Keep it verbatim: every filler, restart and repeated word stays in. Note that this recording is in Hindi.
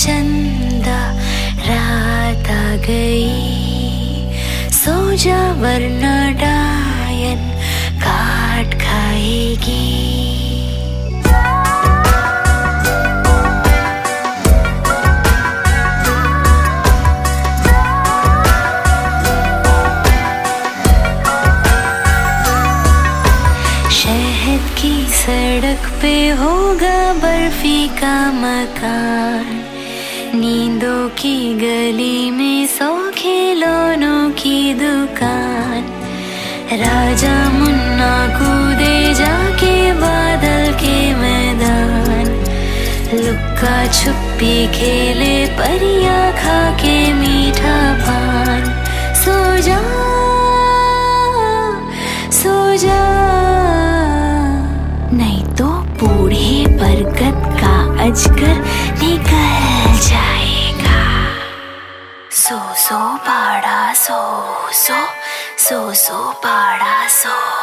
चंदा रात आ गई, सोजा वरना डायन काट खाएगी। सड़क पे होगा बर्फी का मकान, नींदों की गली में सौ खिलौनों की दुकान। राजा मुन्ना कूदे जाके बादल के मैदान, लुक्का छुपी खेले परिया खाके मीठा पान। सो जा सो जा बूढ़े बरगद का अजगर निकल जाएगा। सो सो बाड़ा सो सो सो सो बाड़ा सो।